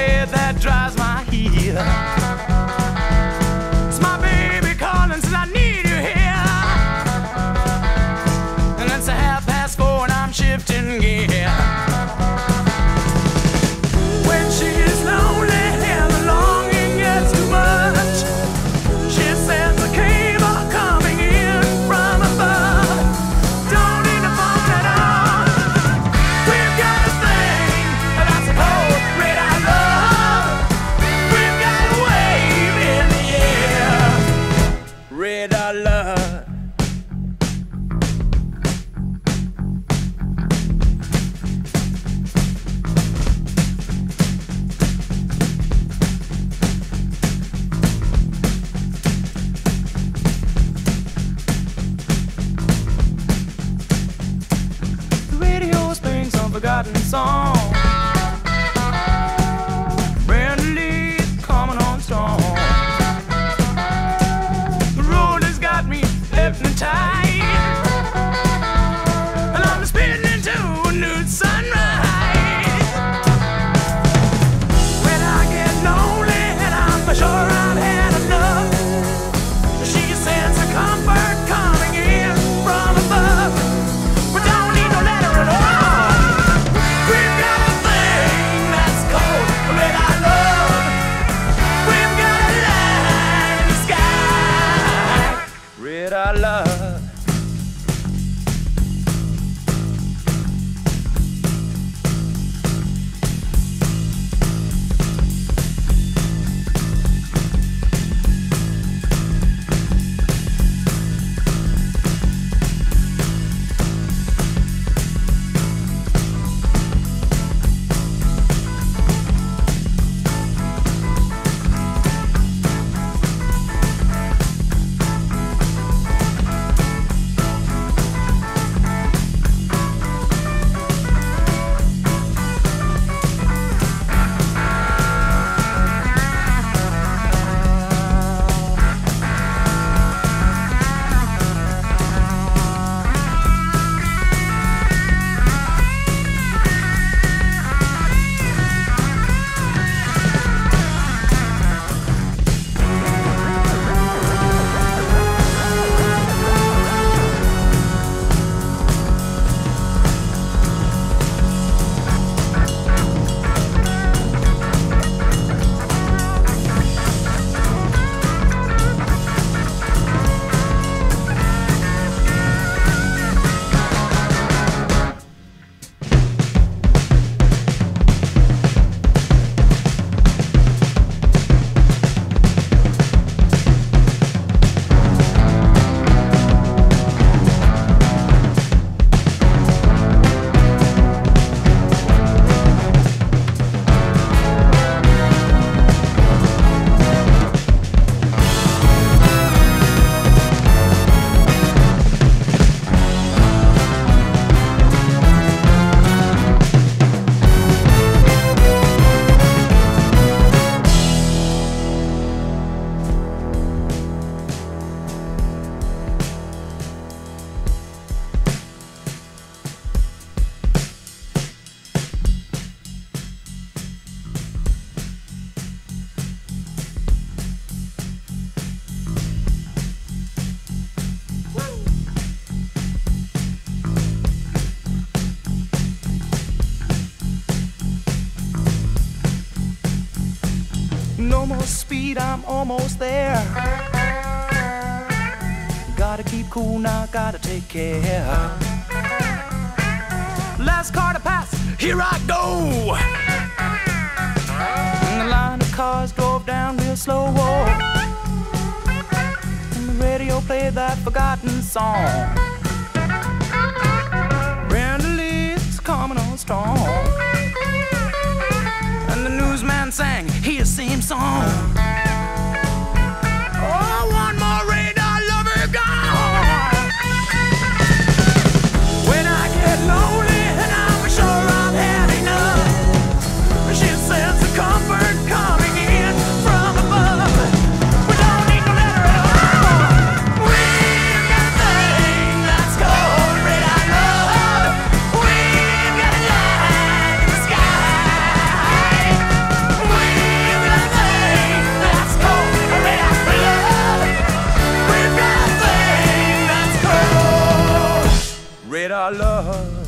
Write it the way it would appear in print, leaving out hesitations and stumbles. head that dries my heel. It's my baby calling, says I need you here. And it's 4:30 and I'm shifting gear. When she's lonely and the longing gets too much, she says the cable are coming in from above. Don't need the phone at all. We've got a thing that I suppose great I love. We've got a wave in the air. Red I love. Forgotten song, Brenda Lee coming on strong. The road has got me hypnotized, and I'm spinning into a new sunrise. When I get lonely and I'm for sure I've had enough, she sends a comfort coming in from above. We don't need no letter at all. I love. No more speed, I'm almost there. Gotta keep cool now, gotta take care. Last car to pass, here I go. And the line of cars drove down real slow. And the radio played that forgotten song. Brenda Lee's coming on strong. And the newsman sang his same song. Oh, one more radar lover gone. When I get lonely and I'm sure I've had enough, she says the comfort coming in from above. We don't need no letter at all. We've got a thing that's cold, red I love. We've got a light in the sky. that our love